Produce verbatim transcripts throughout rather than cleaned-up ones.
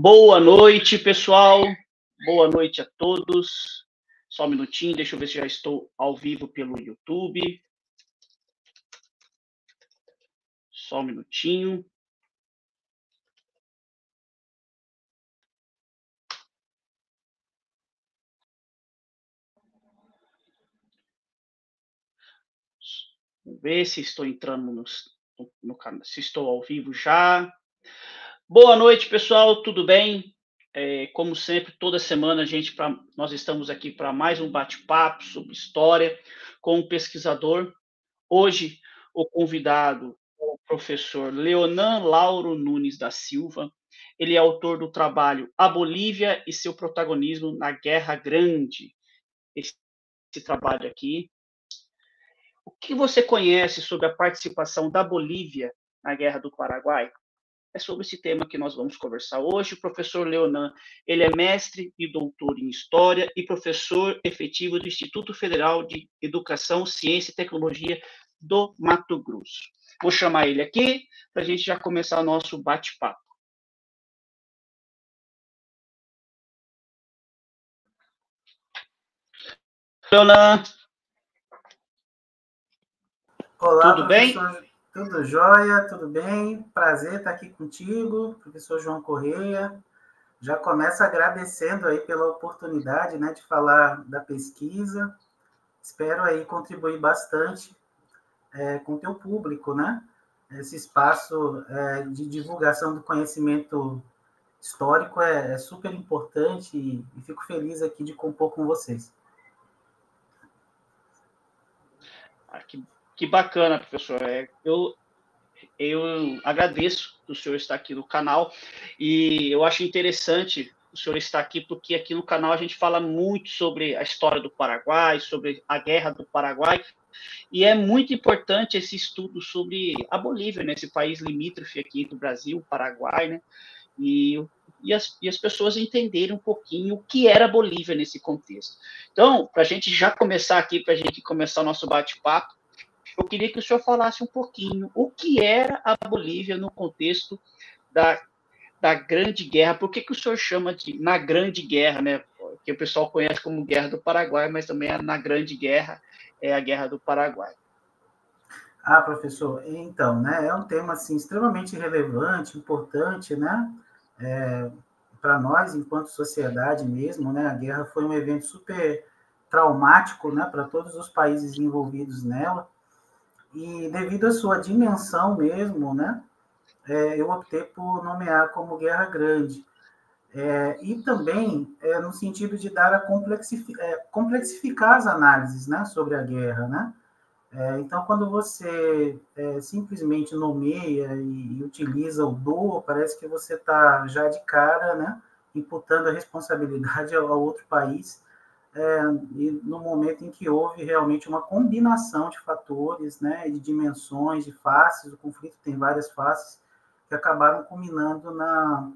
Boa noite, pessoal. Boa noite a todos. Só um minutinho, deixa eu ver se já estou ao vivo pelo YouTube. Só um minutinho. Vamos ver se estou entrando no, no canal, se estou ao vivo já. Boa noite, pessoal, tudo bem? É, como sempre, toda semana, a gente pra, nós estamos aqui para mais um bate-papo sobre história com um pesquisador. Hoje, o convidado é o professor Leonan Lauro Nunes da Silva. Ele é autor do trabalho A Bolívia e seu protagonismo na Guerra Grande. Esse, esse trabalho aqui. O que você conhece sobre a participação da Bolívia na Guerra do Paraguai? É sobre esse tema que nós vamos conversar hoje. O professor Leonan, ele é mestre e doutor em História e professor efetivo do Instituto Federal de Educação, Ciência e Tecnologia do Mato Grosso. Vou chamar ele aqui para a gente já começar o nosso bate-papo. Leonan! Olá, tudo bem? Tudo jóia, tudo bem? Prazer estar aqui contigo, professor João Correia. Já começo agradecendo aí pela oportunidade, né, de falar da pesquisa. Espero aí contribuir bastante é, com o teu público, né? Esse espaço é, de divulgação do conhecimento histórico é, é super importante e, e fico feliz aqui de compor com vocês. Ah, que... Que bacana, professor. Eu, eu agradeço o senhor estar aqui no canal e eu acho interessante o senhor estar aqui porque aqui no canal a gente fala muito sobre a história do Paraguai, sobre a Guerra do Paraguai e é muito importante esse estudo sobre a Bolívia, né? Esse país limítrofe aqui do Brasil, Paraguai, né? E, e, as, e as pessoas entenderem um pouquinho o que era a Bolívia nesse contexto. Então, para a gente já começar aqui, para a gente começar o nosso bate-papo, eu queria que o senhor falasse um pouquinho o que era a Bolívia no contexto da, da Grande Guerra. Por que, que o senhor chama de na Grande Guerra, né? Que o pessoal conhece como Guerra do Paraguai, mas também é na Grande Guerra, é a Guerra do Paraguai. Ah, professor, então, né? É um tema assim, extremamente relevante, importante, né? É, para nós, enquanto sociedade mesmo, né? A guerra foi um evento super traumático, né? Para todos os países envolvidos nela. E devido à sua dimensão mesmo, né, é, eu optei por nomear como Guerra Grande. É, e também é, no sentido de dar a complexif é, complexificar as análises, né, sobre a guerra, né? É, então, quando você é, simplesmente nomeia e, e utiliza o do, parece que você está já de cara, né, imputando a responsabilidade ao, ao outro país. É, e no momento em que houve realmente uma combinação de fatores, né, de dimensões, de faces, o conflito tem várias faces, que acabaram culminando na,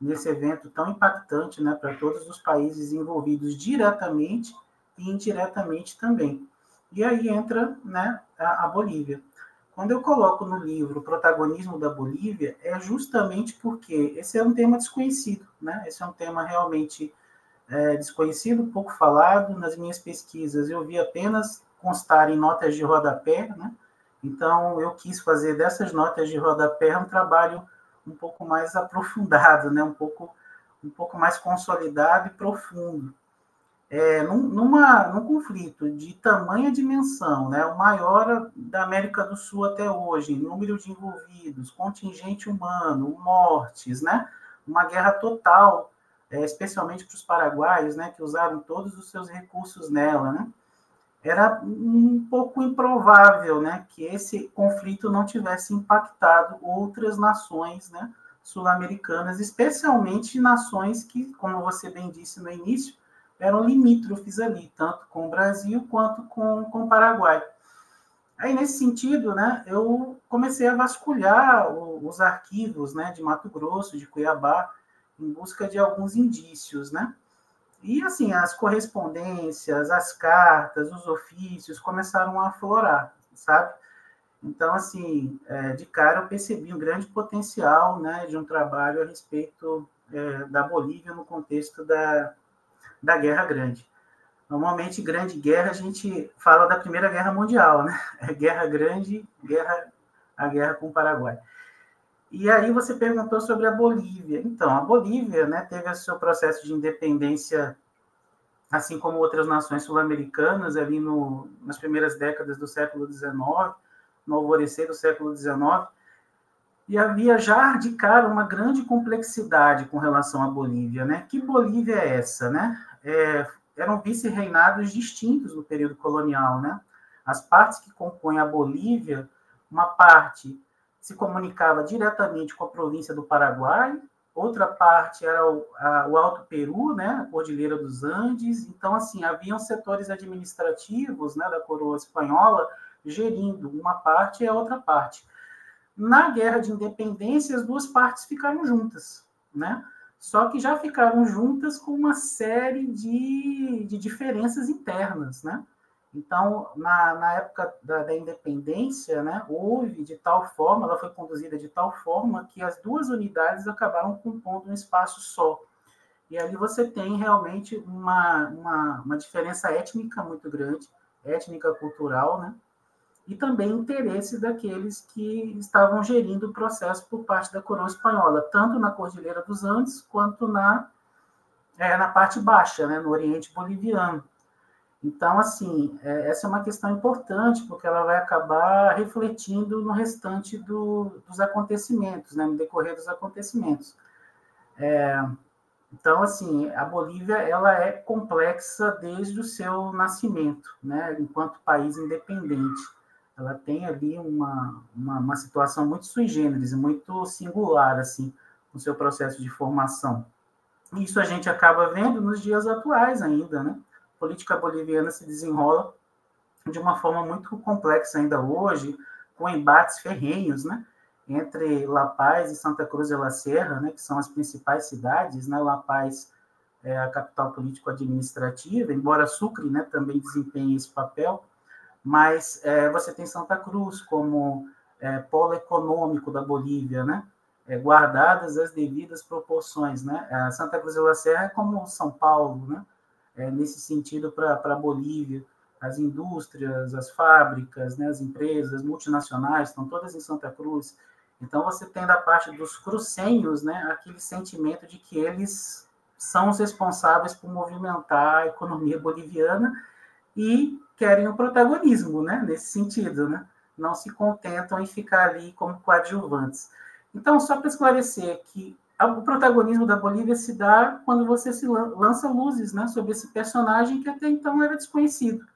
nesse evento tão impactante, né, para todos os países envolvidos diretamente e indiretamente também. E aí entra, né, a, a Bolívia. Quando eu coloco no livro o protagonismo da Bolívia, é justamente porque esse é um tema desconhecido, né, esse é um tema realmente É, desconhecido, pouco falado. Nas minhas pesquisas eu vi apenas constar em notas de rodapé, né? Então eu quis fazer dessas notas de rodapé um trabalho um pouco mais aprofundado, né? um, pouco, um pouco mais consolidado e profundo. É, num, numa, num conflito de tamanha dimensão, né? O maior da América do Sul até hoje, número de envolvidos, contingente humano, mortes, né? Uma guerra total, É, especialmente para os paraguaios, né, que usaram todos os seus recursos nela, né? Era um pouco improvável, né, que esse conflito não tivesse impactado outras nações, né, sul-americanas, especialmente nações que, como você bem disse no início, eram limítrofes ali, tanto com o Brasil quanto com, com o Paraguai. Aí, nesse sentido, né, eu comecei a vasculhar o, os arquivos, né, de Mato Grosso, de Cuiabá, em busca de alguns indícios, né? E, assim, as correspondências, as cartas, os ofícios começaram a aflorar, sabe? Então, assim, de cara eu percebi um grande potencial, né, de um trabalho a respeito eh, da Bolívia no contexto da, da Guerra Grande. Normalmente, grande guerra, a gente fala da Primeira Guerra Mundial, né? É Guerra Grande, guerra, a guerra com o Paraguai. E aí você perguntou sobre a Bolívia. Então, a Bolívia, né, teve o seu processo de independência, assim como outras nações sul-americanas, ali no, nas primeiras décadas do século dezenove, no alvorecer do século dezenove, e havia já de cara uma grande complexidade com relação à Bolívia, né? Que Bolívia é essa, né? É, eram vice-reinados distintos no período colonial, né? As partes que compõem a Bolívia, uma parte se comunicava diretamente com a província do Paraguai, outra parte era o, a, o Alto Peru, né, a Cordilheira dos Andes. Então, assim, haviam setores administrativos, né, da coroa espanhola gerindo uma parte e a outra parte. Na Guerra de Independência, as duas partes ficaram juntas, né? Só que já ficaram juntas com uma série de, de diferenças internas, né? Então, na, na época da, da independência, né, houve de tal forma, ela foi conduzida de tal forma que as duas unidades acabaram compondo um espaço só. E ali você tem realmente uma, uma, uma diferença étnica muito grande, étnica cultural, né, e também interesse daqueles que estavam gerindo o processo por parte da coroa espanhola, tanto na Cordilheira dos Andes quanto na, é, na parte baixa, né, no Oriente Boliviano. Então, assim, essa é uma questão importante, porque ela vai acabar refletindo no restante do, dos acontecimentos, né, no decorrer dos acontecimentos. É, então, assim, a Bolívia ela é complexa desde o seu nascimento, né, enquanto país independente. Ela tem ali uma, uma, uma situação muito sui generis, muito singular, assim, no seu processo de formação. Isso a gente acaba vendo nos dias atuais ainda, né? A política boliviana se desenrola de uma forma muito complexa ainda hoje, com embates ferrenhos, né, entre La Paz e Santa Cruz de la Sierra, né, que são as principais cidades, né? La Paz é a capital político-administrativa, embora Sucre, né, também desempenhe esse papel, mas é, você tem Santa Cruz como é, polo econômico da Bolívia, né, é, guardadas as devidas proporções, né? A Santa Cruz de la Sierra é como São Paulo, né? É, nesse sentido, para a Bolívia, as indústrias, as fábricas, né, as empresas multinacionais estão todas em Santa Cruz. Então, você tem da parte dos crucenhos, né, aquele sentimento de que eles são os responsáveis por movimentar a economia boliviana e querem o protagonismo, né, nesse sentido, né? Não se contentam em ficar ali como coadjuvantes. Então, só para esclarecer que o protagonismo da Bolívia se dá quando você se lança luzes, né, sobre esse personagem que até então era desconhecido.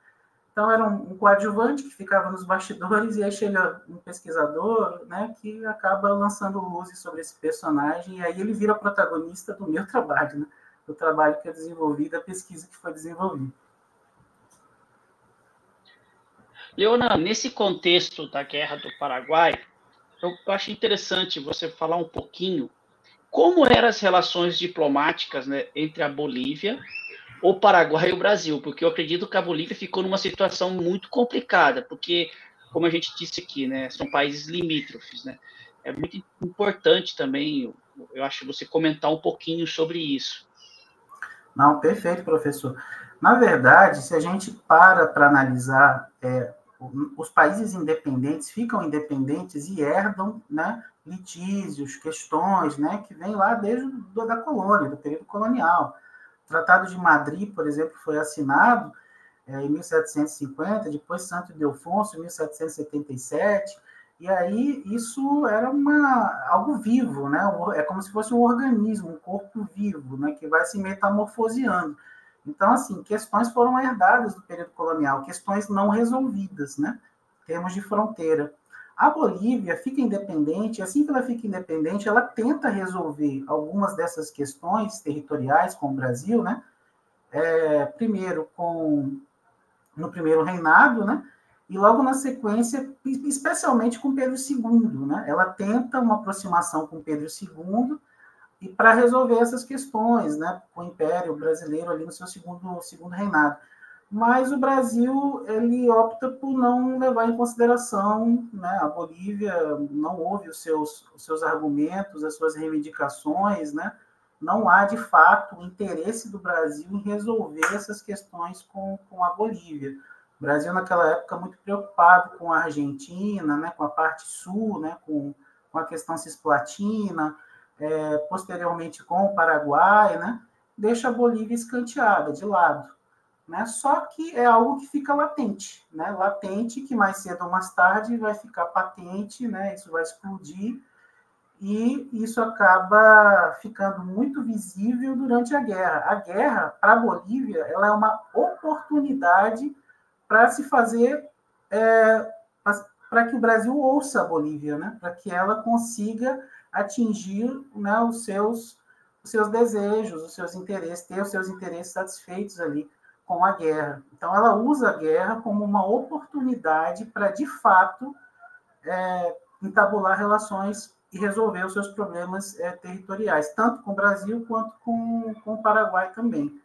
Então, era um coadjuvante que ficava nos bastidores, e aí chega um pesquisador, né, que acaba lançando luzes sobre esse personagem, e aí ele vira protagonista do meu trabalho, né, do trabalho que eu desenvolvi, da pesquisa que foi desenvolvida. Leonan, nesse contexto da Guerra do Paraguai, eu acho interessante você falar um pouquinho como eram as relações diplomáticas, né, entre a Bolívia, o Paraguai e o Brasil, porque eu acredito que a Bolívia ficou numa situação muito complicada, porque, como a gente disse aqui, né, são países limítrofes, né? É muito importante também, eu acho, você comentar um pouquinho sobre isso. Não, perfeito, professor. Na verdade, se a gente para para analisar, é, os países independentes ficam independentes e herdam, né, litígios, questões, né, que vêm lá desde do, da colônia, do período colonial. O Tratado de Madrid, por exemplo, foi assinado é, em mil setecentos e cinquenta, depois Santo Ildefonso, em mil setecentos e setenta e sete, e aí isso era uma, algo vivo, né? É como se fosse um organismo, um corpo vivo, né, que vai se metamorfoseando. Então, assim, questões foram herdadas do período colonial, questões não resolvidas, né, em termos de fronteira. A Bolívia fica independente, assim que ela fica independente, ela tenta resolver algumas dessas questões territoriais com o Brasil, né? É, primeiro com, no primeiro reinado, né? E logo na sequência, especialmente com Pedro segundo, né? Ela tenta uma aproximação com Pedro segundo e para resolver essas questões, né? Com o Império Brasileiro ali no seu segundo, segundo reinado. Mas o Brasil ele opta por não levar em consideração, né, a Bolívia, não ouve os seus, os seus argumentos, as suas reivindicações, né, não há, de fato, o interesse do Brasil em resolver essas questões com, com a Bolívia. O Brasil, naquela época, muito preocupado com a Argentina, né, com a parte sul, né, com, com a questão cisplatina, é, posteriormente com o Paraguai, né, deixa a Bolívia escanteada, de lado. Né? Só que é algo que fica latente, né? Latente, que mais cedo ou mais tarde vai ficar patente, né? Isso vai explodir, e isso acaba ficando muito visível durante a guerra. A guerra, para a Bolívia, ela é uma oportunidade para se fazer, é, para que o Brasil ouça a Bolívia, né? Para que ela consiga atingir, né, os seus, os seus desejos, os seus interesses, ter os seus interesses satisfeitos ali com a guerra. Então, ela usa a guerra como uma oportunidade para, de fato, é, entabular relações e resolver os seus problemas é, territoriais, tanto com o Brasil quanto com, com o Paraguai também.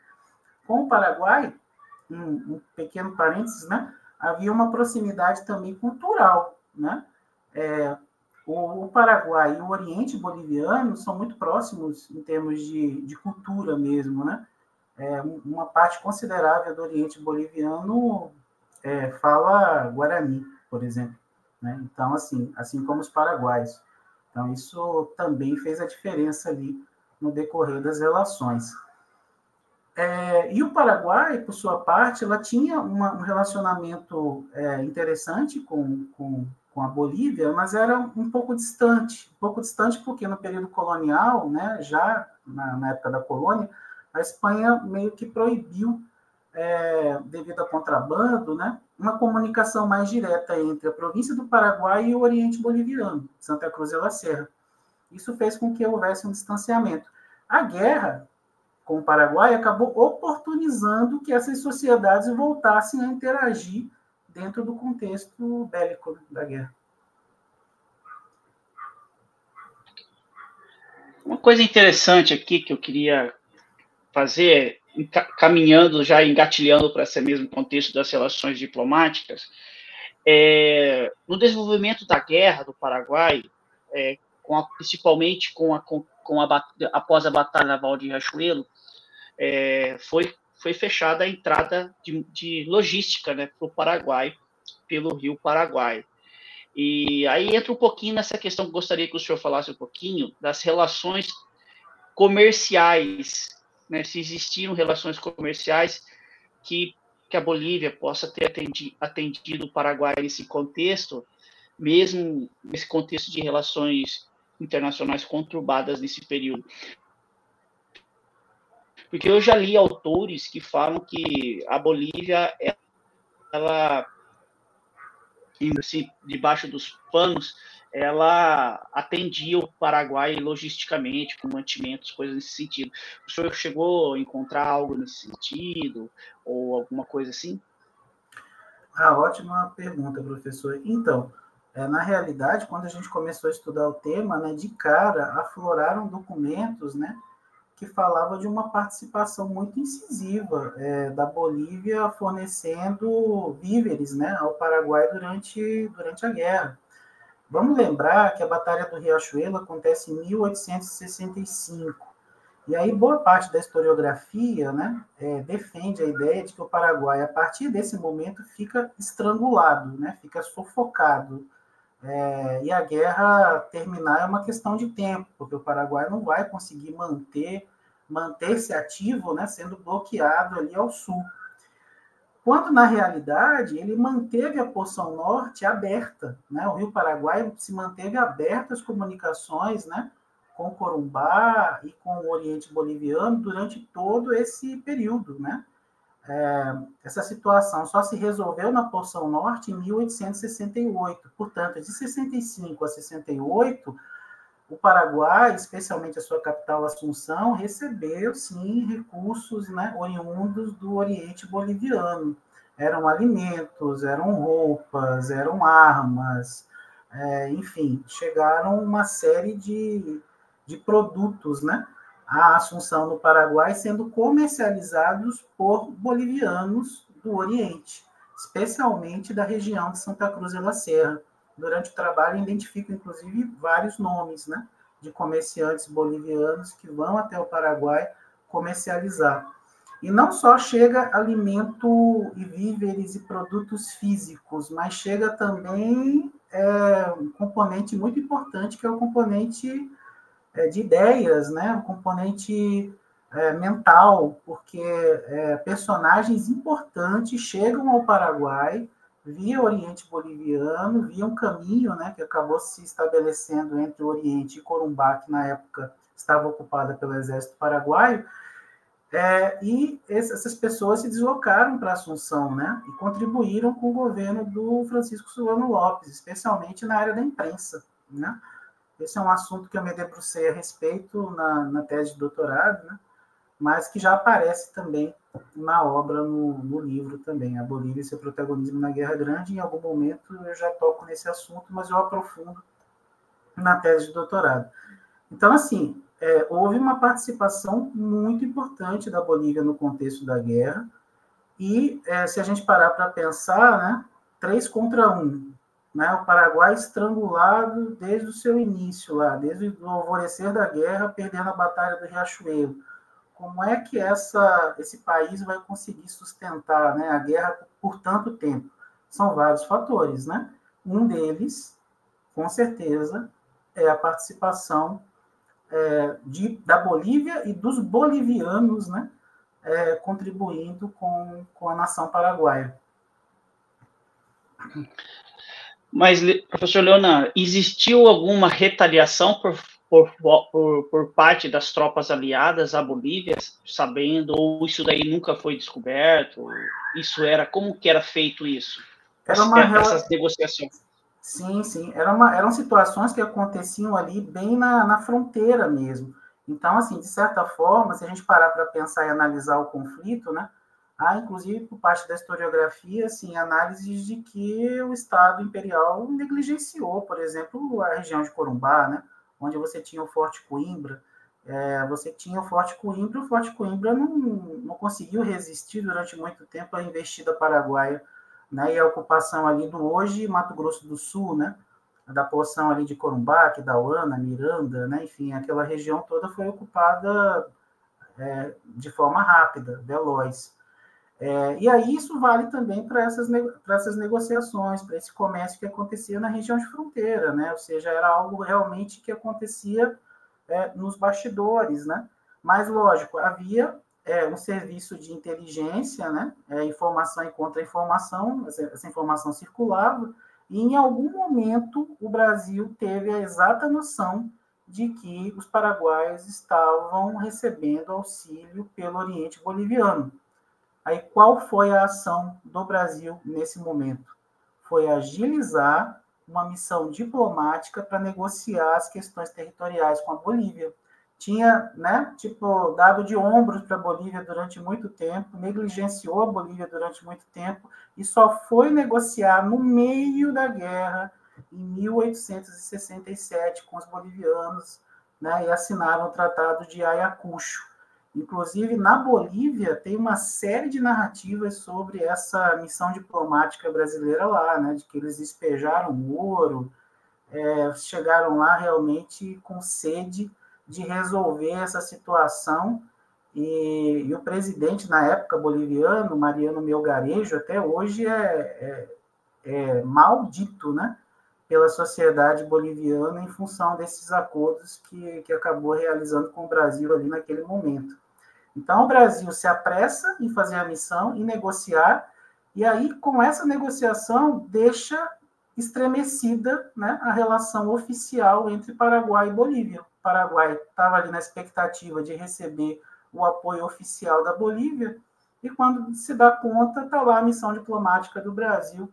Com o Paraguai, um, um pequeno parênteses, né, havia uma proximidade também cultural. Né? É, o, o Paraguai e o Oriente Boliviano são muito próximos em termos de, de cultura mesmo, né? É, uma parte considerável do Oriente Boliviano é, fala Guarani, por exemplo. Né? Então, assim, assim como os paraguaios. Então, isso também fez a diferença ali no decorrer das relações. É, e o Paraguai, por sua parte, ela tinha uma, um relacionamento é, interessante com, com, com a Bolívia, mas era um pouco distante. Um pouco distante porque no período colonial, né, já na, na época da colônia, a Espanha meio que proibiu, é, devido a contrabando, né, uma comunicação mais direta entre a província do Paraguai e o Oriente Boliviano, Santa Cruz de la Sierra. Isso fez com que houvesse um distanciamento. A guerra com o Paraguai acabou oportunizando que essas sociedades voltassem a interagir dentro do contexto bélico da guerra. Uma coisa interessante aqui que eu queria fazer, caminhando, já engatilhando para esse mesmo contexto das relações diplomáticas, é, no desenvolvimento da guerra do Paraguai, é, com a, principalmente com a, com a, após a Batalha Naval de Riachuelo, é, foi, foi fechada a entrada de, de logística, né, para o Paraguai, pelo Rio Paraguai. E aí entra um pouquinho nessa questão que gostaria que o senhor falasse um pouquinho das relações comerciais, né, se existiram relações comerciais que, que a Bolívia possa ter atendi, atendido o Paraguai nesse contexto, mesmo nesse contexto de relações internacionais conturbadas nesse período. Porque eu já li autores que falam que a Bolívia, ela, assim, debaixo dos panos, ela atendia o Paraguai logisticamente, com mantimentos, coisas nesse sentido. O senhor chegou a encontrar algo nesse sentido, ou alguma coisa assim? Ah, ótima pergunta, professor. Então, é, na realidade, quando a gente começou a estudar o tema, né, de cara afloraram documentos, né, que falavam de uma participação muito incisiva é, da Bolívia fornecendo víveres, né, ao Paraguai durante, durante a guerra. Vamos lembrar que a Batalha do Riachuelo acontece em mil oitocentos e sessenta e cinco, e aí boa parte da historiografia, né, é, defende a ideia de que o Paraguai, a partir desse momento, fica estrangulado, né, fica sufocado, é, e a guerra terminar é uma questão de tempo, porque o Paraguai não vai conseguir manter, manter-se ativo, né, sendo bloqueado ali ao sul. Quando, na realidade, ele manteve a porção norte aberta, né? O Rio Paraguai se manteve aberto às comunicações, né, com Corumbá e com o Oriente Boliviano durante todo esse período, né? É, essa situação só se resolveu na porção norte em mil oitocentos e sessenta e oito. Portanto, de sessenta e cinco a sessenta e oito, o Paraguai, especialmente a sua capital Assunção, recebeu, sim, recursos, né, oriundos do Oriente Boliviano. Eram alimentos, eram roupas, eram armas, é, enfim, chegaram uma série de, de produtos, né, a Assunção no Paraguai, sendo comercializados por bolivianos do Oriente, especialmente da região de Santa Cruz de la Sierra. Durante o trabalho, identifico, inclusive, vários nomes, né? de comerciantes bolivianos que vão até o Paraguai comercializar. E não só chega alimento e víveres e produtos físicos, mas chega também é, um componente muito importante, que é o componente é, de ideias, né? O componente é, mental, porque é, personagens importantes chegam ao Paraguai via Oriente Boliviano, via um caminho, né, que acabou se estabelecendo entre o Oriente e Corumbá, que na época estava ocupada pelo exército paraguaio, é, e essas pessoas se deslocaram para Assunção, né, e contribuíram com o governo do Francisco Solano Lopes, especialmente na área da imprensa, né. Esse é um assunto que eu me debrucei a respeito na, na tese de doutorado, né, mas que já aparece também uma obra no, no livro também, A Bolívia e seu protagonismo na Guerra Grande. Em algum momento eu já toco nesse assunto, mas eu aprofundo na tese de doutorado. Então, assim, é, houve uma participação muito importante da Bolívia no contexto da guerra, e é, se a gente parar para pensar, né, três contra um, né, o Paraguai estrangulado desde o seu início, lá, desde o alvorecer da guerra, perdendo a Batalha do Riachuelo. Como é que essa, esse país vai conseguir sustentar, né, a guerra por tanto tempo? São vários fatores, né? Um deles, com certeza, é a participação é, de, da Bolívia e dos bolivianos, né, é, contribuindo com, com a nação paraguaia. Mas, professor Leonan, existiu alguma retaliação por Por, por, por parte das tropas aliadas à Bolívia, sabendo, ou isso daí nunca foi descoberto? Isso era, como que era feito isso? Era uma Essas rela... negociações. Sim, sim. Era uma, eram situações que aconteciam ali bem na, na fronteira mesmo. Então, assim, de certa forma, se a gente parar para pensar e analisar o conflito, né, há, inclusive, por parte da historiografia, assim, análises de que o Estado imperial negligenciou, por exemplo, a região de Corumbá, né, onde você tinha o Forte Coimbra, é, você tinha o Forte Coimbra, o Forte Coimbra não, não conseguiu resistir durante muito tempo à investida paraguaia, né, e a ocupação ali do hoje Mato Grosso do Sul, né, da porção ali de Corumbá, Aquidauana, Miranda, né, enfim, aquela região toda foi ocupada é, de forma rápida, veloz. É, e aí isso vale também para essas, para essas negociações, para esse comércio que acontecia na região de fronteira, né? Ou seja, era algo realmente que acontecia é, nos bastidores, né? Mas, lógico, havia é, um serviço de inteligência, né? É, informação e contra-informação, essa, essa informação circulava, e em algum momento o Brasil teve a exata noção de que os paraguaios estavam recebendo auxílio pelo Oriente Boliviano. Aí, qual foi a ação do Brasil nesse momento? Foi agilizar uma missão diplomática para negociar as questões territoriais com a Bolívia. Tinha, né, tipo, dado de ombros para a Bolívia durante muito tempo, negligenciou a Bolívia durante muito tempo e só foi negociar no meio da guerra, em mil oitocentos e sessenta e sete, com os bolivianos, né, e assinaram o Tratado de Ayacucho. Inclusive, na Bolívia, tem uma série de narrativas sobre essa missão diplomática brasileira lá, né? De que eles despejaram o ouro, é, chegaram lá realmente com sede de resolver essa situação. E, e o presidente, na época, boliviano, Mariano Melgarejo, até hoje é, é, é maldito, né, pela sociedade boliviana em função desses acordos que, que acabou realizando com o Brasil ali naquele momento. Então, o Brasil se apressa em fazer a missão, em negociar, e aí, com essa negociação, deixa estremecida, né, a relação oficial entre Paraguai e Bolívia. O Paraguai estava ali na expectativa de receber o apoio oficial da Bolívia, e quando se dá conta, está lá a missão diplomática do Brasil,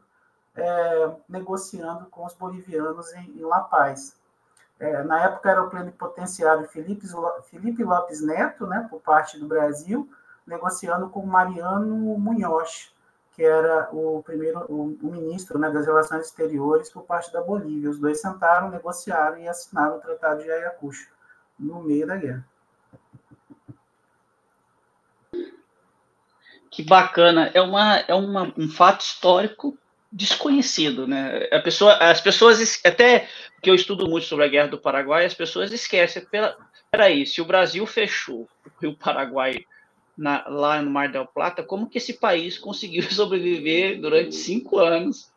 é, negociando com os bolivianos em, em La Paz. É, na época era o plenipotenciário Felipe, Felipe Lopes Neto, né, por parte do Brasil, negociando com Mariano Munhoz, que era o primeiro o, o ministro, né, das Relações Exteriores por parte da Bolívia. Os dois sentaram, negociaram e assinaram o Tratado de Ayacucho no meio da guerra. Que bacana! É, uma, é uma, um fato histórico desconhecido, né? A pessoa, as pessoas até que eu estudo muito sobre a Guerra do Paraguai, as pessoas esquecem. Peraí, se o Brasil fechou o Rio Paraguai na, lá no Mar del Plata, como que esse país conseguiu sobreviver durante cinco anos?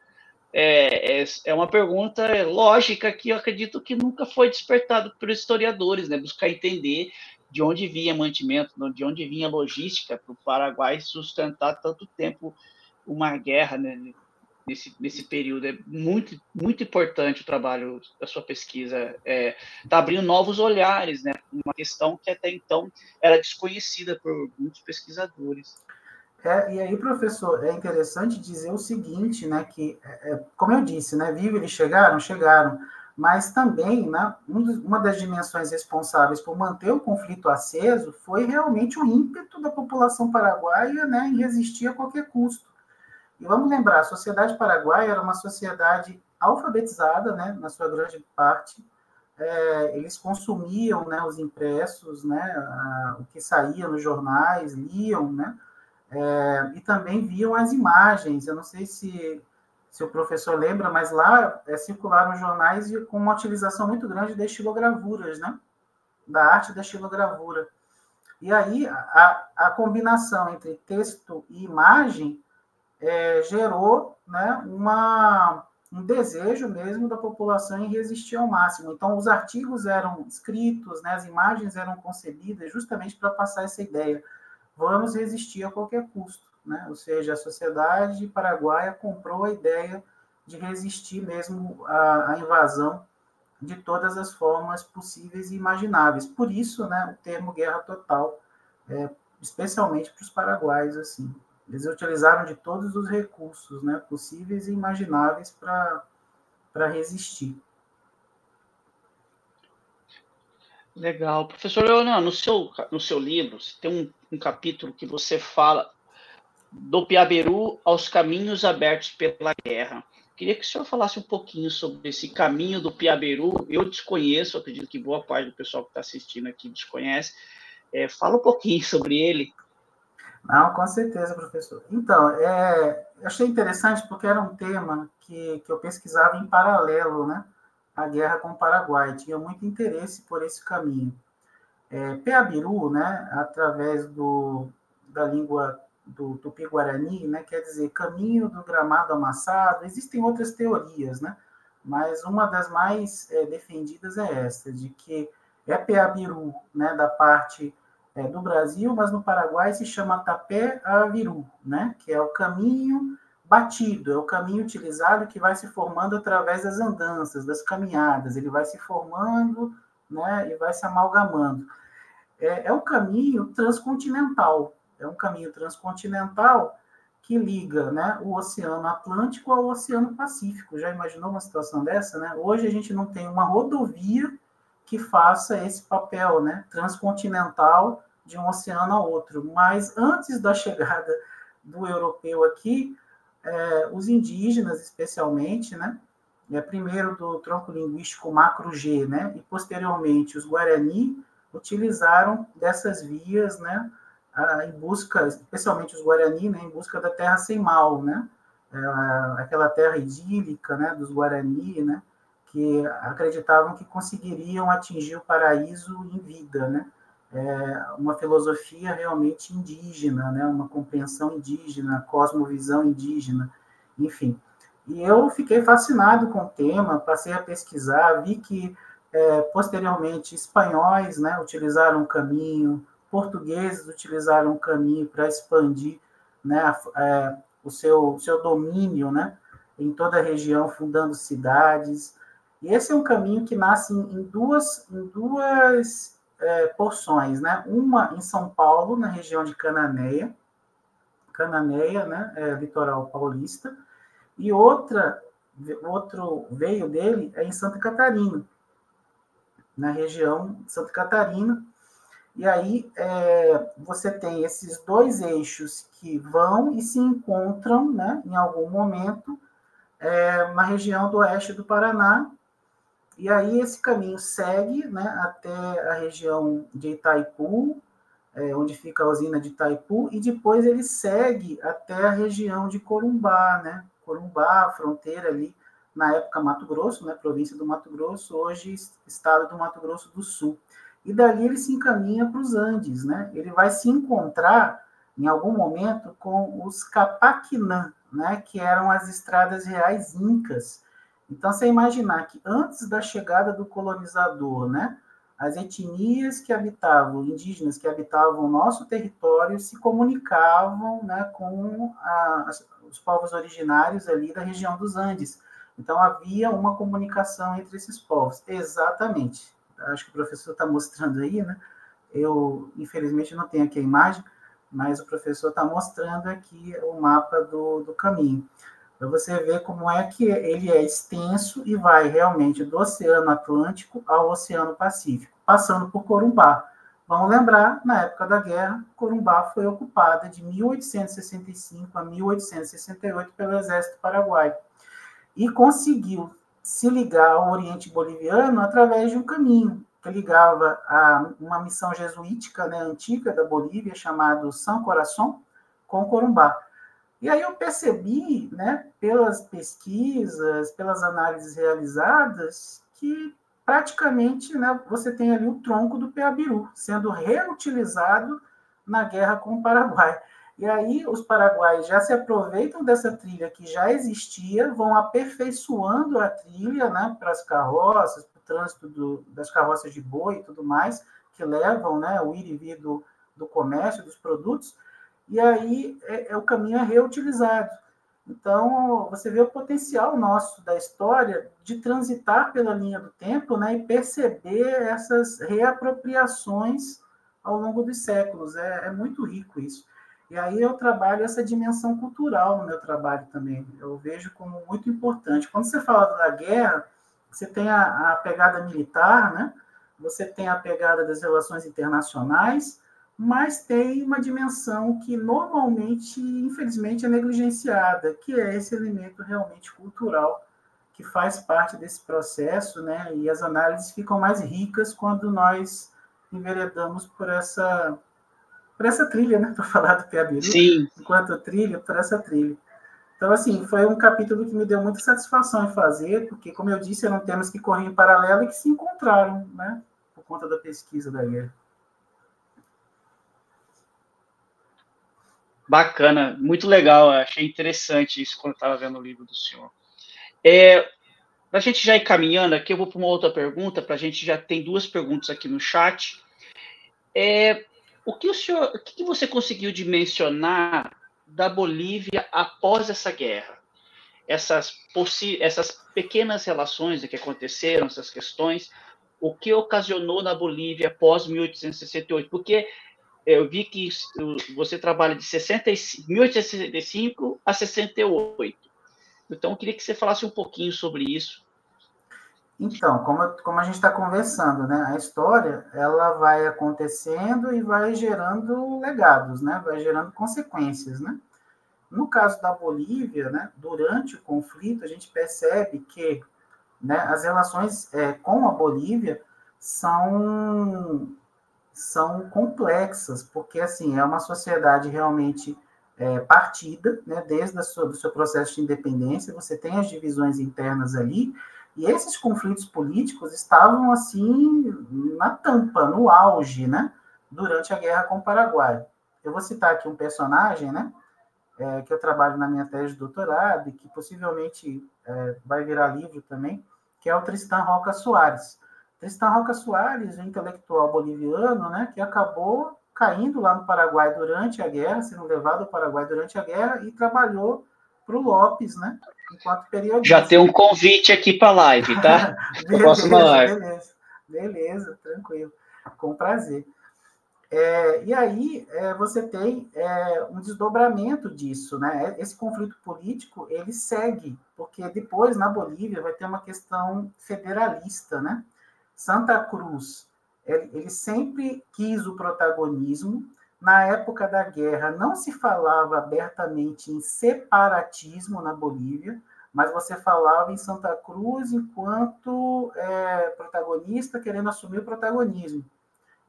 É, é, é uma pergunta lógica que eu acredito que nunca foi despertado por historiadores, né? Buscar entender de onde vinha mantimento, de onde vinha logística para o Paraguai sustentar tanto tempo uma guerra, né? Nesse, nesse período, é muito, muito importante o trabalho da sua pesquisa, é, tá abrindo novos olhares, né, uma questão que até então era desconhecida por muitos pesquisadores. É, e aí, professor, é interessante dizer o seguinte, né, que, é, como eu disse, né, viu, eles chegaram, chegaram, mas também, né, uma das dimensões responsáveis por manter o conflito aceso foi realmente o ímpeto da população paraguaia, né, em resistir a qualquer custo. E vamos lembrar, a sociedade paraguaia era uma sociedade alfabetizada, né, na sua grande parte. É, eles consumiam, né, os impressos, né, a, o que saía nos jornais, liam, né, é, e também viam as imagens. Eu não sei se, se o professor lembra, mas lá é, circularam jornais com uma utilização muito grande das estilogravuras, né, da arte da estilogravura. E aí a, a combinação entre texto e imagem É, gerou, né, uma, um desejo mesmo da população em resistir ao máximo. Então, os artigos eram escritos, né, as imagens eram concebidas justamente para passar essa ideia. Vamos resistir a qualquer custo, né? Ou seja, a sociedade paraguaia comprou a ideia de resistir mesmo à, à invasão de todas as formas possíveis e imagináveis. Por isso, né, o termo guerra total, é, especialmente para os paraguaios, assim. Eles utilizaram de todos os recursos, né, possíveis e imagináveis para resistir. Legal. Professor Leonan, no seu, no seu livro, você tem um, um capítulo que você fala do Peabiru aos caminhos abertos pela guerra. Queria que o senhor falasse um pouquinho sobre esse caminho do Peabiru. Eu desconheço, acredito que boa parte do pessoal que está assistindo aqui desconhece. É, fala um pouquinho sobre ele. Não, com certeza, professor. Então, é, eu achei interessante porque era um tema que, que eu pesquisava em paralelo, né, à guerra com o Paraguai. Tinha muito interesse por esse caminho. É, Peabiru, né, através do, da língua do tupi-guarani, né, quer dizer caminho do gramado amassado. Existem outras teorias, né, mas uma das mais é, defendidas é essa, de que é Peabiru, né, da parte... É, do Brasil, mas no Paraguai se chama Tapé-Avirú, né? Que é o caminho batido, é o caminho utilizado que vai se formando através das andanças, das caminhadas, ele vai se formando, né? E vai se amalgamando. É, é um caminho transcontinental, é um caminho transcontinental que liga, né, o Oceano Atlântico ao Oceano Pacífico. Já imaginou uma situação dessa, né? Hoje a gente não tem uma rodovia que faça esse papel, né, transcontinental de um oceano a outro. Mas antes da chegada do europeu aqui, eh, os indígenas, especialmente, né, eh, primeiro do tronco linguístico macro-G, né, e posteriormente os Guarani, utilizaram dessas vias, né, a, em busca, especialmente os Guarani, né, em busca da terra sem mal, né, a, aquela terra idílica, né, dos Guarani, né, que acreditavam que conseguiriam atingir o paraíso em vida, né? É uma filosofia realmente indígena, né? Uma compreensão indígena, cosmovisão indígena, enfim. E eu fiquei fascinado com o tema, passei a pesquisar, vi que, é, posteriormente, espanhóis, né, utilizaram o caminho, portugueses utilizaram o caminho para expandir, né, é, o seu, seu domínio, né, em toda a região, fundando cidades. E esse é um caminho que nasce em duas, em duas é, porções, né? Uma em São Paulo, na região de Cananéia, Cananéia, né? É, litoral paulista, e outra, outro veio dele é em Santa Catarina, na região de Santa Catarina. E aí é, você tem esses dois eixos que vão e se encontram, né? Em algum momento, é, na região do oeste do Paraná. E aí esse caminho segue, né, até a região de Itaipu, é, onde fica a usina de Itaipu, e depois ele segue até a região de Corumbá, né? Corumbá, a fronteira ali na época Mato Grosso, né, província do Mato Grosso, hoje estado do Mato Grosso do Sul. E dali ele se encaminha para os Andes, né? Ele vai se encontrar, em algum momento, com os Capaquinã, né, que eram as estradas reais incas. Então, você imaginar que antes da chegada do colonizador, né, as etnias que habitavam, indígenas que habitavam o nosso território, se comunicavam, né, com a, os povos originários ali da região dos Andes. Então, havia uma comunicação entre esses povos. Exatamente. Acho que o professor está mostrando aí, né? Eu, infelizmente, não tenho aqui a imagem, mas o professor está mostrando aqui o mapa do, do caminho, para você ver como é que ele é extenso e vai realmente do Oceano Atlântico ao Oceano Pacífico, passando por Corumbá. Vamos lembrar, na época da guerra, Corumbá foi ocupada de mil oitocentos e sessenta e cinco a mil oitocentos e sessenta e oito pelo Exército Paraguai e conseguiu se ligar ao Oriente Boliviano através de um caminho que ligava a uma missão jesuítica, né, antiga da Bolívia, chamado São Coração, com Corumbá. E aí eu percebi, né, pelas pesquisas, pelas análises realizadas, que praticamente, né, você tem ali o tronco do Peabiru sendo reutilizado na guerra com o Paraguai. E aí os paraguaios já se aproveitam dessa trilha que já existia, vão aperfeiçoando a trilha, né, para as carroças, para o trânsito do, das carroças de boi e tudo mais, que levam, né, o ir e vir do, do comércio, dos produtos, e aí é, é, o caminho é reutilizado. Então, você vê o potencial nosso da história de transitar pela linha do tempo, né, e perceber essas reapropriações ao longo dos séculos. É, é muito rico isso. E aí eu trabalho essa dimensão cultural no meu trabalho também. Eu vejo como muito importante. Quando você fala da guerra, você tem a, a pegada militar, né? Você tem a pegada das relações internacionais, mas tem uma dimensão que normalmente, infelizmente, é negligenciada, que é esse elemento realmente cultural que faz parte desse processo, né? E as análises ficam mais ricas quando nós enveredamos por essa... para essa trilha, né? Para falar do Peabiru, enquanto trilha, para essa trilha. Então, assim, foi um capítulo que me deu muita satisfação em fazer, porque, como eu disse, eram temas que corriam em paralelo e que se encontraram, né? Por conta da pesquisa da guerra. Bacana, muito legal, achei interessante isso quando estava vendo o livro do senhor. É, para a gente já ir caminhando aqui, eu vou para uma outra pergunta, para a gente já tem duas perguntas aqui no chat. É... O que, o, senhor, o que você conseguiu dimensionar da Bolívia após essa guerra? Essas, essas pequenas relações que aconteceram, essas questões, o que ocasionou na Bolívia após mil oitocentos e sessenta e oito? Porque eu vi que você trabalha de mil oitocentos e sessenta e cinco a sessenta e oito. Então, eu queria que você falasse um pouquinho sobre isso. Então, como, como a gente está conversando, né, a história ela vai acontecendo e vai gerando legados, né, vai gerando consequências, né? No caso da Bolívia, né, durante o conflito, a gente percebe que, né, as relações é, com a Bolívia são, são complexas, porque assim, é uma sociedade realmente é, partida, né, desde o seu, seu processo de independência, você tem as divisões internas ali. E esses conflitos políticos estavam, assim, na tampa, no auge, né? Durante a guerra com o Paraguai. Eu vou citar aqui um personagem, né? É, que eu trabalho na minha tese de doutorado e que possivelmente é, vai virar livro também, que é o Tristão Rocca Soares. Tristão Rocca Soares, um intelectual boliviano, né? Que acabou caindo lá no Paraguai durante a guerra, sendo levado ao Paraguai durante a guerra e trabalhou para o Lopes, né? Enquanto periodista. Já tem um convite aqui para a live, tá? beleza, próxima live. Beleza, beleza, tranquilo, com prazer. É, e aí é, você tem é, um desdobramento disso, né? Esse conflito político, ele segue, porque depois na Bolívia vai ter uma questão federalista, né? Santa Cruz, ele, ele sempre quis o protagonismo. Na época da guerra, não se falava abertamente em separatismo na Bolívia, mas você falava em Santa Cruz enquanto é, protagonista, querendo assumir o protagonismo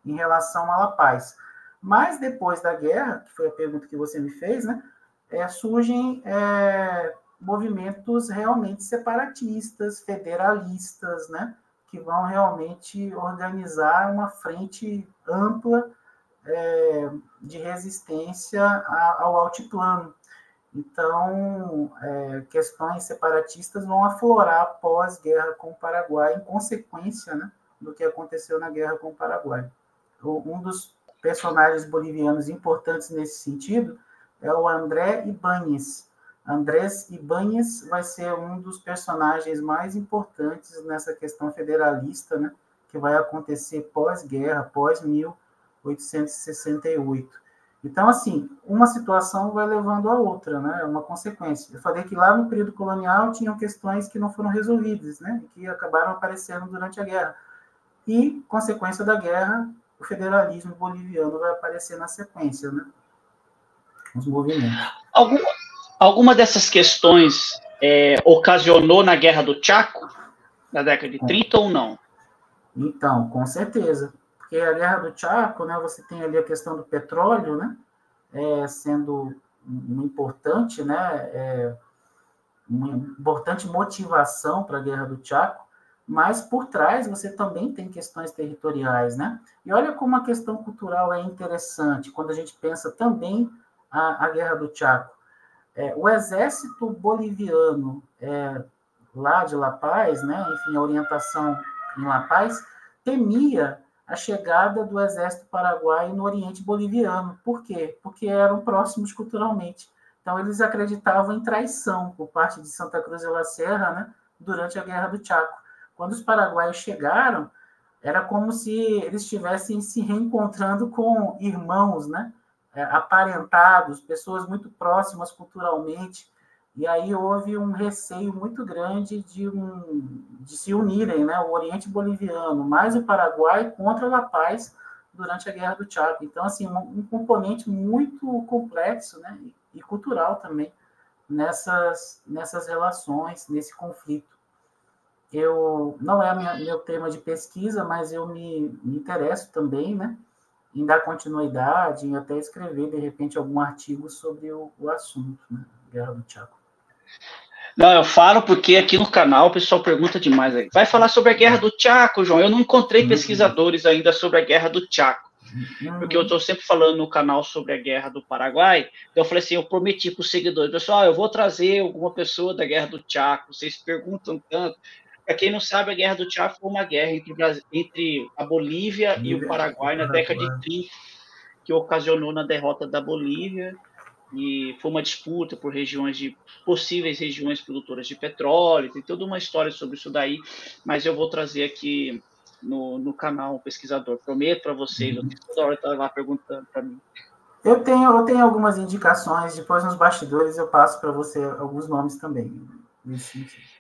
em relação à La Paz. Mas depois da guerra, que foi a pergunta que você me fez, né, é, surgem é, movimentos realmente separatistas, federalistas, né, que vão realmente organizar uma frente ampla é, de resistência ao altiplano. Então, é, questões separatistas vão aflorar pós-guerra com o Paraguai, em consequência, né, do que aconteceu na guerra com o Paraguai. Um dos personagens bolivianos importantes nesse sentido é o André Ibáñez. Andrés Ibáñez vai ser um dos personagens mais importantes nessa questão federalista, né, que vai acontecer pós-guerra, pós mil oitocentos e sessenta e oito. Então, assim, uma situação vai levando a outra, né, é uma consequência. Eu falei que lá no período colonial tinham questões que não foram resolvidas, né, que acabaram aparecendo durante a guerra. E, consequência da guerra, o federalismo boliviano vai aparecer na sequência, né, os movimentos. Algum... Alguma dessas questões é, ocasionou na Guerra do Chaco, na década de trinta, ou não? Então, com certeza. Porque a Guerra do Chaco, né, você tem ali a questão do petróleo, né, é, sendo um importante, né, é, uma importante motivação para a Guerra do Chaco, mas por trás você também tem questões territoriais, né? E olha como a questão cultural é interessante, quando a gente pensa também a, a Guerra do Chaco. É, o exército boliviano é, lá de La Paz, né, enfim, a orientação em La Paz, temia a chegada do exército paraguaio no Oriente Boliviano. Por quê? Porque eram próximos culturalmente. Então, eles acreditavam em traição por parte de Santa Cruz de la Sierra, né, durante a Guerra do Chaco. Quando os paraguaios chegaram, era como se eles estivessem se reencontrando com irmãos, né, aparentados, pessoas muito próximas culturalmente, e aí houve um receio muito grande de, um, de se unirem, né, o Oriente Boliviano, mais o Paraguai contra La Paz durante a Guerra do Chaco. Então, assim, um, um componente muito complexo, né, e cultural também nessas, nessas relações, nesse conflito. Eu, não é minha, meu tema de pesquisa, mas eu me, me interesso também, né, em dar continuidade, em até escrever, de repente, algum artigo sobre o, o assunto, né? Guerra do Chaco. Não, eu falo porque aqui no canal o pessoal pergunta demais. Aí. Vai falar sobre a Guerra do Chaco, João? Eu não encontrei uhum. pesquisadores ainda sobre a Guerra do Chaco, uhum. porque eu estou sempre falando no canal sobre a Guerra do Paraguai. Então eu falei assim, eu prometi para os seguidores, pessoal, eu vou trazer alguma pessoa da Guerra do Chaco, vocês perguntam tanto. Para quem não sabe, a Guerra do Chaco foi uma guerra entre, entre a Bolívia e o Paraguai na década de trinta, que ocasionou na derrota da Bolívia, e foi uma disputa por regiões de possíveis regiões produtoras de petróleo, tem toda uma história sobre isso daí, mas eu vou trazer aqui no, no canal um pesquisador, prometo para vocês, eu tenho toda hora que tá lá perguntando para mim. Eu tenho, eu tenho algumas indicações, depois nos bastidores eu passo para você alguns nomes também, nesse sentido.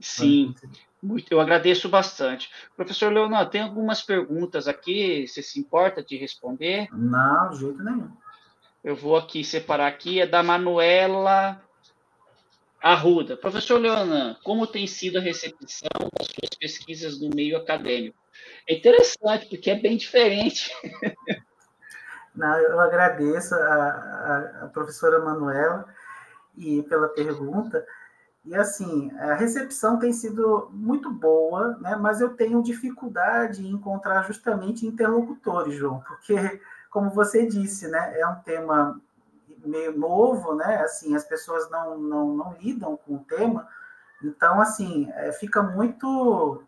Sim, muito, eu agradeço bastante. Professor Leonan, tem algumas perguntas aqui, você se importa de responder? Não, de jeito nenhum. Eu vou aqui separar aqui, é da Manuela Arruda. Professor Leonan, como tem sido a recepção das suas pesquisas no meio acadêmico? É interessante, porque é bem diferente. Não, eu agradeço a, a, a professora Manuela e pela pergunta. E, assim, a recepção tem sido muito boa, né? Mas eu tenho dificuldade em encontrar justamente interlocutores, João, porque, como você disse, né, é um tema meio novo, né? Assim, as pessoas não, não, não lidam com o tema, então, assim, fica muito,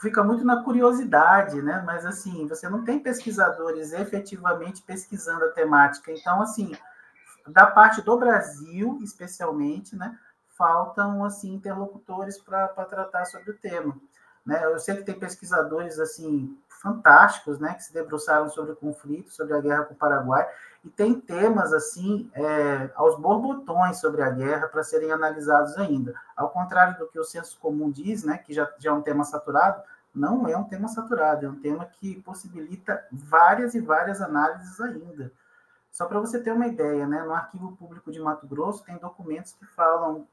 fica muito na curiosidade, né? Mas, assim, você não tem pesquisadores efetivamente pesquisando a temática. Então, assim, da parte do Brasil, especialmente, né, faltam assim interlocutores para tratar sobre o tema, né? Eu sei que tem pesquisadores assim fantásticos, né, que se debruçaram sobre o conflito, sobre a guerra com o Paraguai, e tem temas assim é, aos borbotões sobre a guerra para serem analisados ainda. Ao contrário do que o senso comum diz, né, que já, já é um tema saturado, não é um tema saturado, é um tema que possibilita várias e várias análises ainda. Só para você ter uma ideia, né, no Arquivo Público de Mato Grosso tem documentos que falam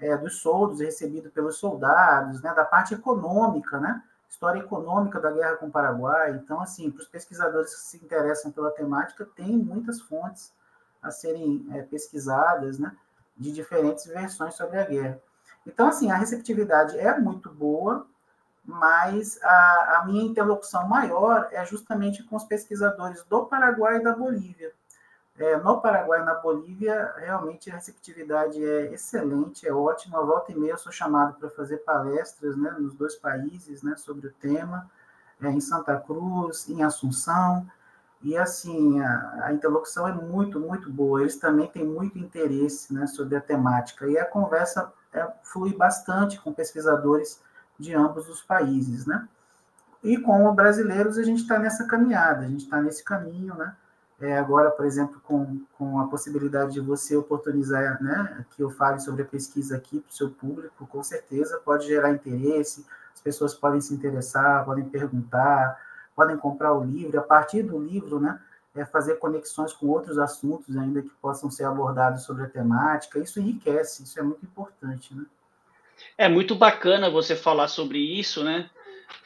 É, dos soldos recebidos pelos soldados, né, da parte econômica, né, história econômica da guerra com o Paraguai. Então, assim, para os pesquisadores que se interessam pela temática, tem muitas fontes a serem é, pesquisadas, né, de diferentes versões sobre a guerra. Então, assim, a receptividade é muito boa, mas a, a minha interlocução maior é justamente com os pesquisadores do Paraguai e da Bolívia. É, no Paraguai e na Bolívia, realmente a receptividade é excelente, é ótima. Volta e meia eu sou chamado para fazer palestras, né, nos dois países, né, sobre o tema, é, em Santa Cruz, em Assunção. E, assim, a, a interlocução é muito, muito boa. Eles também têm muito interesse, né, sobre a temática. E a conversa é, flui bastante com pesquisadores de ambos os países, né? E com os brasileiros a gente está nessa caminhada, a gente está nesse caminho, né? É, agora, por exemplo, com, com a possibilidade de você oportunizar, né, que eu fale sobre a pesquisa aqui para o seu público, com certeza pode gerar interesse, as pessoas podem se interessar, podem perguntar, podem comprar o livro, a partir do livro, né, é fazer conexões com outros assuntos ainda que possam ser abordados sobre a temática, isso enriquece, isso é muito importante, né? É muito bacana você falar sobre isso, né?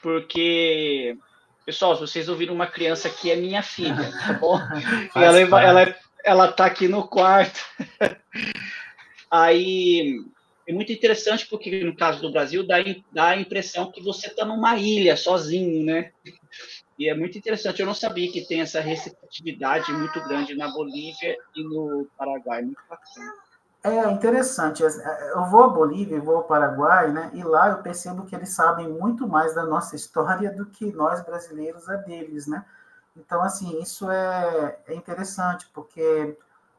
Porque... Pessoal, vocês ouviram uma criança que é minha filha, tá bom? E ela, ela, ela tá aqui no quarto. Aí, é muito interessante porque, no caso do Brasil, dá, dá a impressão que você tá numa ilha, sozinho, né? E é muito interessante. Eu não sabia que tem essa receptividade muito grande na Bolívia e no Paraguai. Muito bacana. É interessante. Eu vou à Bolívia, vou ao Paraguai, né? E lá eu percebo que eles sabem muito mais da nossa história do que nós brasileiros a deles, né? Então, assim, isso é, é interessante, porque,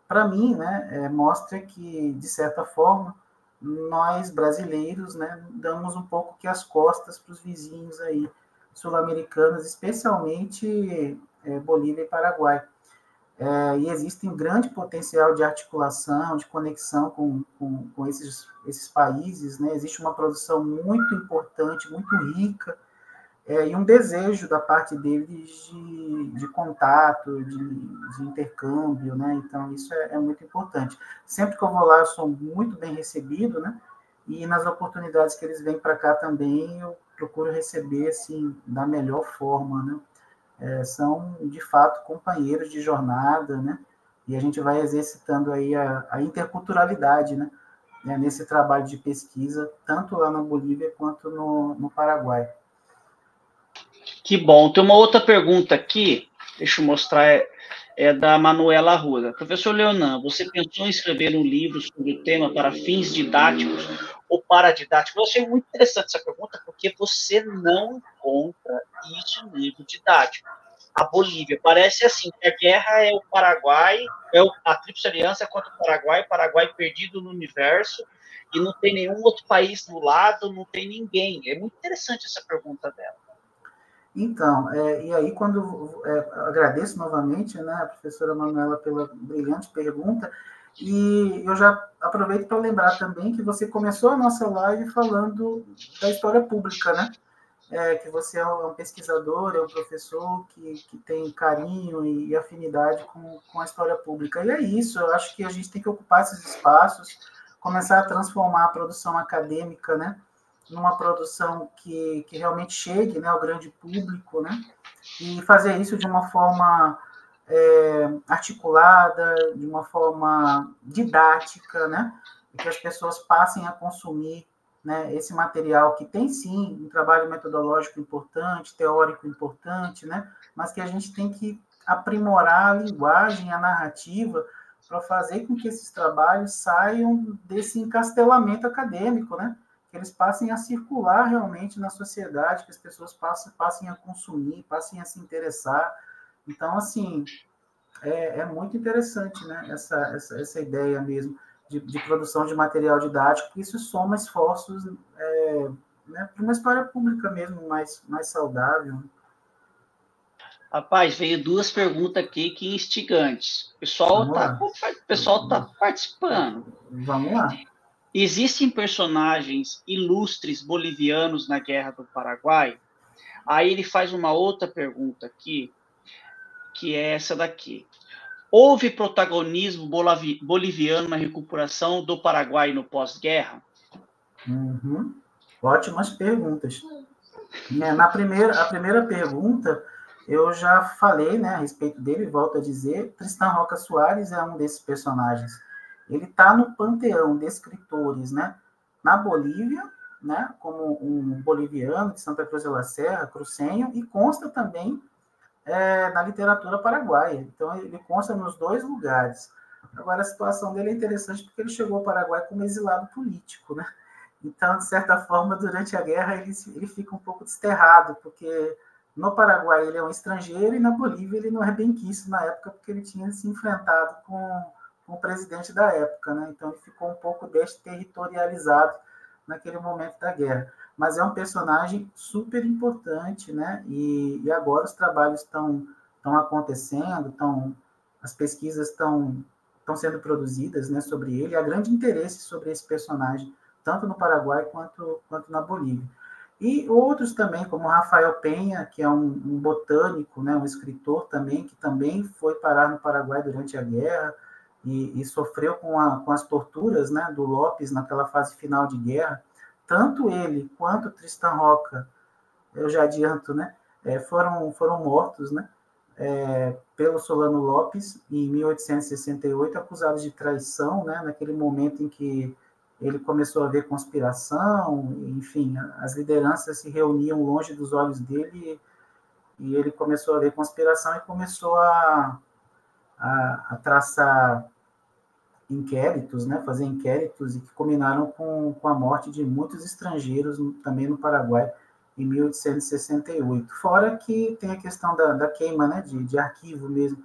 para mim, né, é, mostra que, de certa forma, nós brasileiros, né, damos um pouco que as costas para os vizinhos aí sul-americanos, especialmente é, Bolívia e Paraguai. É, e existe um grande potencial de articulação, de conexão com, com, com esses, esses países, né? Existe uma produção muito importante, muito rica, é, e um desejo da parte deles de, de contato, de, de intercâmbio, né? Então, isso é, é muito importante. Sempre que eu vou lá, eu sou muito bem recebido, né? E nas oportunidades que eles vêm para cá também, eu procuro receber, assim, da melhor forma, né? É, são, de fato, companheiros de jornada, né? E a gente vai exercitando aí a, a interculturalidade, né? É, nesse trabalho de pesquisa, tanto lá na Bolívia quanto no, no Paraguai. Que bom. Tem uma outra pergunta aqui, deixa eu mostrar, é, é da Manuela Arruda. Professor Leonan, você pensou em escrever um livro sobre o tema para fins didáticos ou paradidáticos? Eu achei muito interessante essa pergunta, porque você não encontra isso no livro didático. A Bolívia parece assim, que a guerra é o Paraguai, é a Tríplice Aliança contra o Paraguai, Paraguai perdido no universo, e não tem nenhum outro país do lado, não tem ninguém. É muito interessante essa pergunta dela. Então, é, e aí quando... É, agradeço novamente, né, a professora Manuela pela brilhante pergunta, e eu já aproveito para lembrar também que você começou a nossa live falando da história pública, né? É, que você é um pesquisador, é um professor que, que tem carinho e afinidade com, com a história pública. E é isso, eu acho que a gente tem que ocupar esses espaços, começar a transformar a produção acadêmica, né, numa produção que, que realmente chegue, né, ao grande público, né? E fazer isso de uma forma... É, articulada, de uma forma didática, né? Que as pessoas passem a consumir, né, esse material que tem, sim, um trabalho metodológico importante, teórico importante, né? Mas que a gente tem que aprimorar a linguagem, a narrativa, para fazer com que esses trabalhos saiam desse encastelamento acadêmico, né? Que eles passem a circular realmente na sociedade, que as pessoas passem, passem a consumir, passem a se interessar. Então, assim, é, é muito interessante, né, essa, essa, essa ideia mesmo de, de produção de material didático, que isso soma esforços, é, né, para uma história pública mesmo mais, mais saudável. Rapaz, veio duas perguntas aqui que instigantes. O pessoal está pessoal tá participando. Vamos lá. Existem personagens ilustres bolivianos na Guerra do Paraguai? Aí ele faz uma outra pergunta aqui, que é essa daqui. Houve protagonismo boliviano na recuperação do Paraguai no pós-guerra? Uhum. Ótimas perguntas. Na primeira, a primeira pergunta, eu já falei, né, a respeito dele, volto a dizer, Tristão Rocca Soares é um desses personagens. ele está no panteão de escritores, né, na Bolívia, né, como um boliviano de Santa Cruz de la Sierra, crucenho, e consta também é, na literatura paraguaia. Então, ele consta nos dois lugares. Agora, a situação dele é interessante porque ele chegou ao Paraguai como exilado político, né? Então, de certa forma, durante a guerra, ele, ele fica um pouco desterrado, porque no Paraguai ele é um estrangeiro e na Bolívia ele não é bem quisto na época, porque ele tinha se enfrentado com, com o presidente da época, né? Então, ele ficou um pouco desterritorializado naquele momento da guerra. Mas é um personagem super importante, né? E, e agora os trabalhos estão acontecendo, tão, as pesquisas estão... estão sendo produzidas, né, sobre ele, há grande interesse sobre esse personagem, tanto no Paraguai quanto, quanto na Bolívia. E outros também, como Rafael Penha, que é um, um botânico, né, um escritor também, que também foi parar no Paraguai durante a guerra e, e sofreu com, a, com as torturas, né, do Lopes naquela fase final de guerra. Tanto ele quanto Tristão Rocca, eu já adianto, né, foram, foram mortos, né, É, pelo Solano Lopes, em mil oitocentos e sessenta e oito, acusados de traição, né, naquele momento em que ele começou a ver conspiração, enfim, as lideranças se reuniam longe dos olhos dele, e ele começou a ver conspiração e começou a, a, a traçar inquéritos, né, fazer inquéritos, e que combinaram com, com a morte de muitos estrangeiros, também no Paraguai, em mil oitocentos e sessenta e oito. Fora que tem a questão da, da queima, né, de, de arquivo mesmo.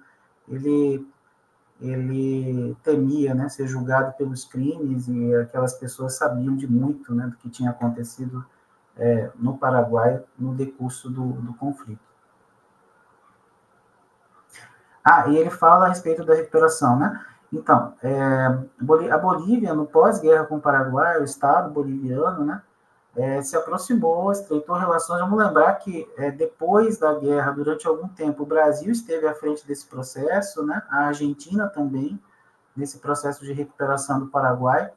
Ele, ele temia, né, ser julgado pelos crimes, e aquelas pessoas sabiam de muito, né, do que tinha acontecido é, no Paraguai no decurso do, do conflito. Ah, e ele fala a respeito da recuperação, né? Então, é, a Bolívia, no pós-guerra com o Paraguai, o Estado boliviano, né, É, se aproximou, estreitou relações. Vamos lembrar que é, depois da guerra, durante algum tempo, o Brasil esteve à frente desse processo, né? A Argentina também, nesse processo de recuperação do Paraguai,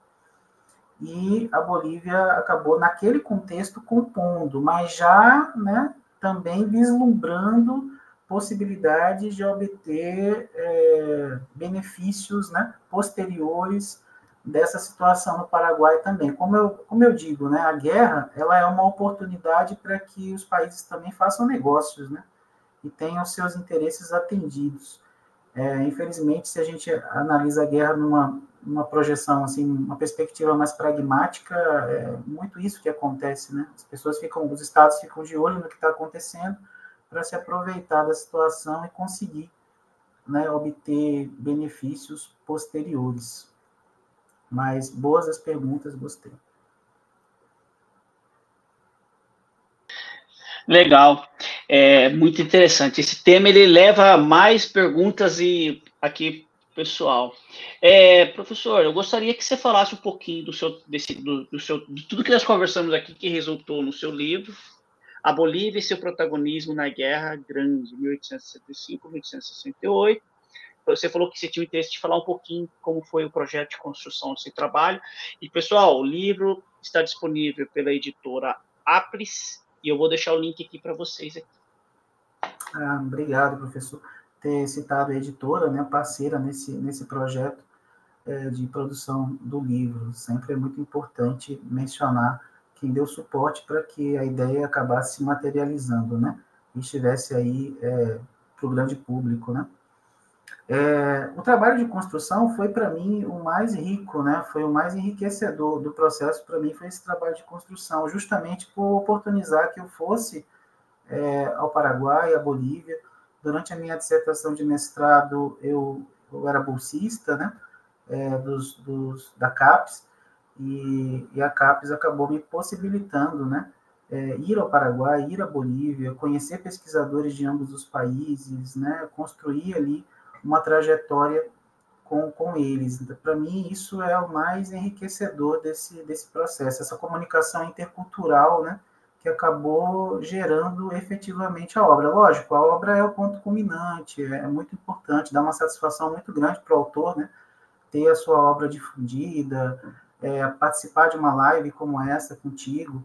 e a Bolívia acabou, naquele contexto, compondo, mas já, né, também vislumbrando possibilidades de obter é, benefícios, né, posteriores dessa situação no Paraguai também. Como eu, como eu digo, né, a guerra ela é uma oportunidade para que os países também façam negócios, né, e tenham seus interesses atendidos. É, infelizmente, se a gente analisa a guerra numa, numa projeção, assim, uma perspectiva mais pragmática, é muito isso que acontece, né? As pessoas ficam, os estados ficam de olho no que está acontecendo para se aproveitar da situação e conseguir, né, obter benefícios posteriores. Mas boas as perguntas, gostei. Legal, é muito interessante. Esse tema ele leva mais perguntas e aqui, pessoal. É, professor, eu gostaria que você falasse um pouquinho do seu, desse, do, do seu, de tudo que nós conversamos aqui que resultou no seu livro, A Bolívia e seu protagonismo na Guerra Grande, mil oitocentos e sessenta e cinco a mil oitocentos e sessenta e oito. Você falou que você tinha o interesse de falar um pouquinho como foi o projeto de construção desse trabalho. E, pessoal, o livro está disponível pela editora Apris, e eu vou deixar o link aqui para vocês. Aqui. Ah, obrigado, professor, ter citado a editora, né, parceira nesse, nesse projeto é, de produção do livro. Sempre é muito importante mencionar quem deu suporte para que a ideia acabasse se materializando, né, e estivesse aí é, para o grande público, né? É, o trabalho de construção foi, para mim, o mais rico, né? Foi o mais enriquecedor do processo, para mim, foi esse trabalho de construção, justamente por oportunizar que eu fosse é, ao Paraguai, à Bolívia. Durante a minha dissertação de mestrado, eu, eu era bolsista, né? é, dos, dos, da CAPES, e, e a CAPES acabou me possibilitando, né? É, ir ao Paraguai, ir à Bolívia, conhecer pesquisadores de ambos os países, né? Construir ali uma trajetória com, com eles. Para mim, isso é o mais enriquecedor desse, desse processo, essa comunicação intercultural, né, que acabou gerando efetivamente a obra. Lógico, a obra é o ponto culminante, é muito importante, dá uma satisfação muito grande para o autor, né, ter a sua obra difundida, é, participar de uma live como essa contigo,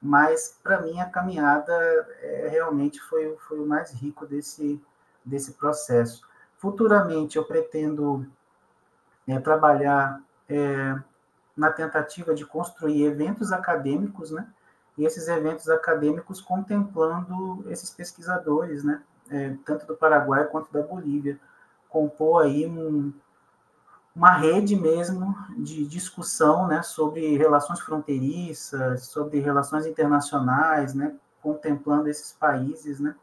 mas, para mim, a caminhada é, realmente foi, foi o mais rico desse, desse processo. Futuramente eu pretendo é, trabalhar é, na tentativa de construir eventos acadêmicos, né? E esses eventos acadêmicos contemplando esses pesquisadores, né? É, tanto do Paraguai quanto da Bolívia, compor aí um, uma rede mesmo de discussão, né, sobre relações fronteiriças, sobre relações internacionais, né, contemplando esses países, né,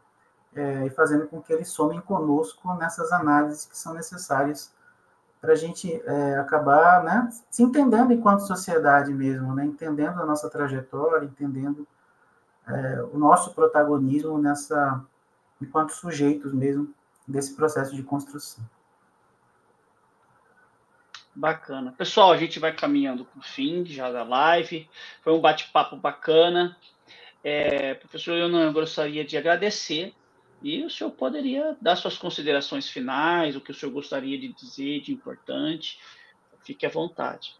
é, e fazendo com que eles somem conosco nessas análises que são necessárias para a gente é, acabar, né, se entendendo enquanto sociedade mesmo, né, entendendo a nossa trajetória, entendendo é, o nosso protagonismo nessa, enquanto sujeitos mesmo desse processo de construção. Bacana. Pessoal, a gente vai caminhando para o fim já da live. Foi um bate-papo bacana. É, professor, eu não gostaria de agradecer. E o senhor poderia dar suas considerações finais, o que o senhor gostaria de dizer de importante. Fique à vontade.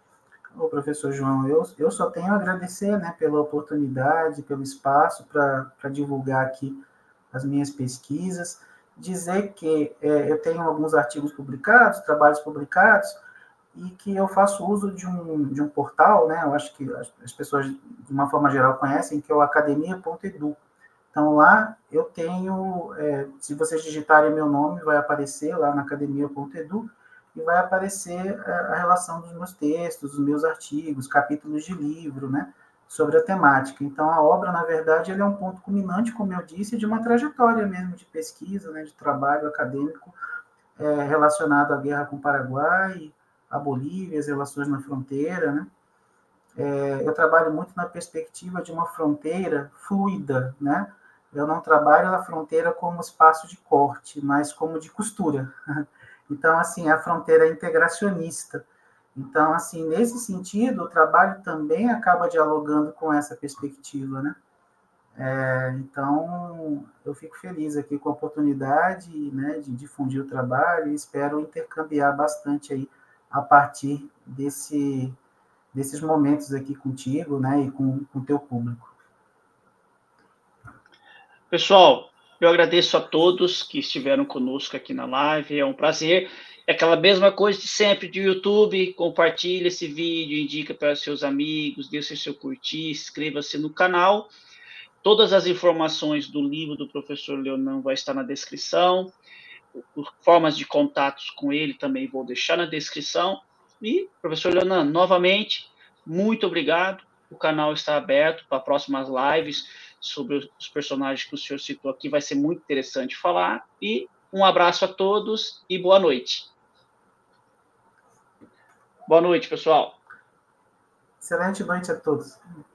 Ô, professor João, eu, eu só tenho a agradecer, né, pela oportunidade, pelo espaço para divulgar aqui as minhas pesquisas. Dizer que é, eu tenho alguns artigos publicados, trabalhos publicados, e que eu faço uso de um, de um portal, né, eu acho que as pessoas, de uma forma geral, conhecem, que é o academia ponto edu. Então, lá eu tenho, é, se vocês digitarem meu nome, vai aparecer lá na academia ponto edu, e vai aparecer a, a relação dos meus textos, dos meus artigos, capítulos de livro, né, sobre a temática. Então, a obra, na verdade, ela é um ponto culminante, como eu disse, de uma trajetória mesmo de pesquisa, né, de trabalho acadêmico é, relacionado à guerra com o Paraguai, a Bolívia, as relações na fronteira, né? É, eu trabalho muito na perspectiva de uma fronteira fluida, né? Eu não trabalho a fronteira como espaço de corte, mas como de costura. Então, assim, a fronteira é integracionista. Então, assim, nesse sentido, o trabalho também acaba dialogando com essa perspectiva, né? É, então, eu fico feliz aqui com a oportunidade, né, de difundir o trabalho e espero intercambiar bastante aí a partir desse, desses momentos aqui contigo, né, e com o teu público. Pessoal, eu agradeço a todos que estiveram conosco aqui na live, é um prazer. É aquela mesma coisa de sempre, de YouTube, compartilha esse vídeo, indica para seus amigos, deixe seu curtir, inscreva-se no canal. Todas as informações do livro do professor Leonan vai estar na descrição. Formas de contatos com ele também vou deixar na descrição. E, professor Leonan, novamente, muito obrigado. O canal está aberto para próximas lives sobre os personagens que o senhor citou aqui. Vai ser muito interessante falar. E um abraço a todos e boa noite. Boa noite, pessoal. Excelente noite a todos.